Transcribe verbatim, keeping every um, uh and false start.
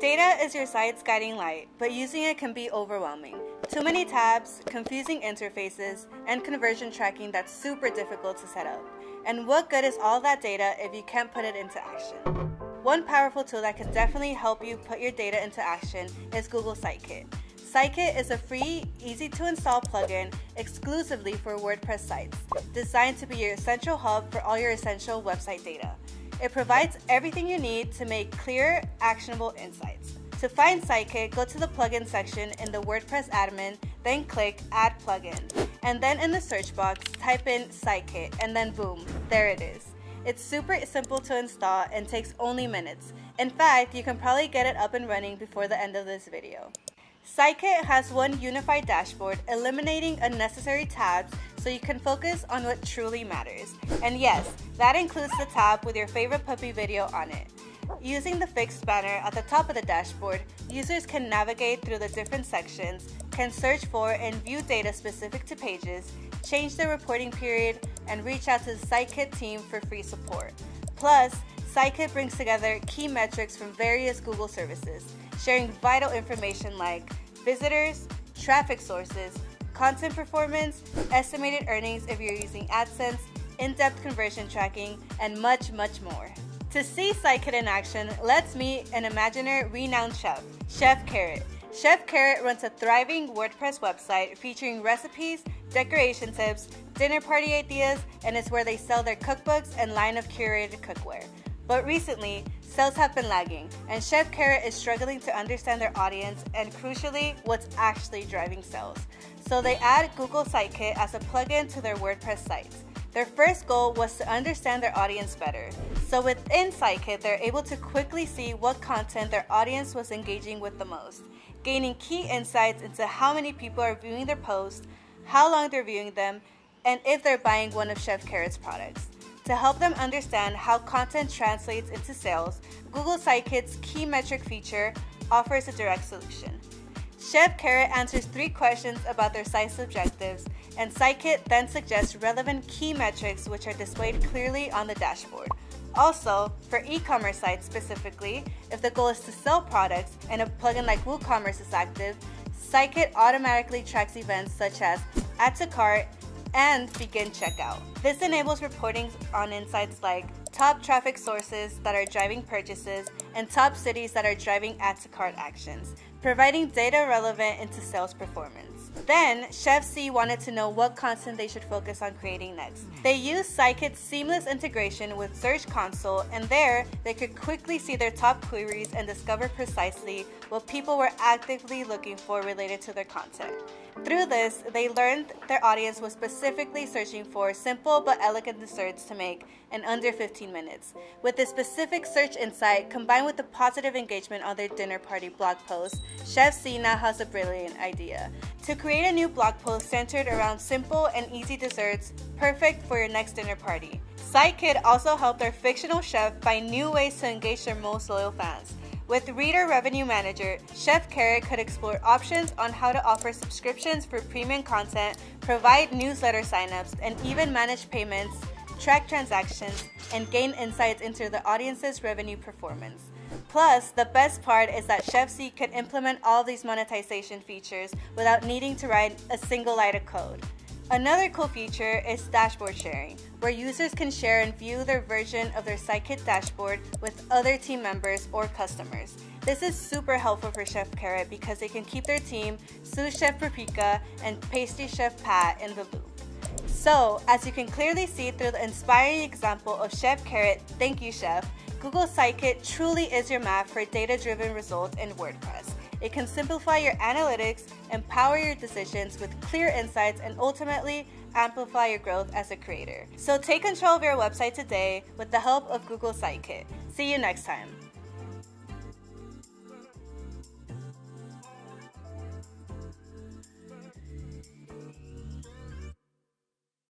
Data is your site's guiding light, but using it can be overwhelming. Too many tabs, confusing interfaces, and conversion tracking that's super difficult to set up. And what good is all that data if you can't put it into action? One powerful tool that can definitely help you put your data into action is Google Site Kit. Site Kit is a free, easy-to-install plugin exclusively for WordPress sites, designed to be your essential hub for all your essential website data. It provides everything you need to make clear, actionable insights. To find Site Kit, go to the plugin section in the WordPress admin, then click Add Plugin. And then in the search box, type in Site Kit, and then boom, there it is. It's super simple to install and takes only minutes. In fact, you can probably get it up and running before the end of this video. Site Kit has one unified dashboard, eliminating unnecessary tabs so you can focus on what truly matters. And yes, that includes the tab with your favorite puppy video on it. Using the fixed banner at the top of the dashboard, users can navigate through the different sections, can search for and view data specific to pages, change their reporting period, and reach out to the Site Kit team for free support. Plus, Site Kit brings together key metrics from various Google services, sharing vital information like visitors, traffic sources, content performance, estimated earnings if you're using AdSense, in-depth conversion tracking, and much, much more. To see Site Kit in action, let's meet an Imagineer renowned chef, Chef Carrot. Chef Carrot runs a thriving WordPress website featuring recipes, decoration tips, dinner party ideas, and it's where they sell their cookbooks and line of curated cookware. But recently, sales have been lagging, and Chef Carrot is struggling to understand their audience and, crucially, what's actually driving sales. So they add Google Site Kit as a plugin to their WordPress sites. Their first goal was to understand their audience better. So within Site Kit, they're able to quickly see what content their audience was engaging with the most, gaining key insights into how many people are viewing their posts, how long they're viewing them, and if they're buying one of Chef Carrot's products. To help them understand how content translates into sales, Google Site Kit's key metric feature offers a direct solution. Chef Carrot answers three questions about their site's objectives, and Site Kit then suggests relevant key metrics which are displayed clearly on the dashboard. Also, for e-commerce sites specifically, if the goal is to sell products and a plugin like WooCommerce is active, Site Kit automatically tracks events such as add to cart, and begin checkout. This enables reporting on insights like top traffic sources that are driving purchases and top cities that are driving add-to-cart actions, providing data relevant into sales performance. Then, Chef C wanted to know what content they should focus on creating next. They used Site Kit's seamless integration with Search Console, and there, they could quickly see their top queries and discover precisely what people were actively looking for related to their content. Through this, they learned their audience was specifically searching for simple but elegant desserts to make in under fifteen minutes. With this specific search insight, combined with the positive engagement on their dinner party blog post, Chef C now has a brilliant idea. To create a new blog post centered around simple and easy desserts, perfect for your next dinner party. Site Kit also helped their fictional chef find new ways to engage their most loyal fans. With Reader Revenue Manager, Chef Carrot could explore options on how to offer subscriptions for premium content, provide newsletter signups, and even manage payments, track transactions, and gain insights into the audience's revenue performance. Plus, the best part is that Chef C could implement all these monetization features without needing to write a single line of code. Another cool feature is dashboard sharing, where users can share and view their version of their Site Kit dashboard with other team members or customers. This is super helpful for Chef Carrot because they can keep their team, sous chef Paprika and pastry chef Pat in the loop. So, as you can clearly see through the inspiring example of Chef Carrot, thank you, Chef, Google Site Kit truly is your map for data-driven results in WordPress. It can simplify your analytics, empower your decisions with clear insights, and ultimately amplify your growth as a creator. So take control of your website today with the help of Google Site Kit. See you next time.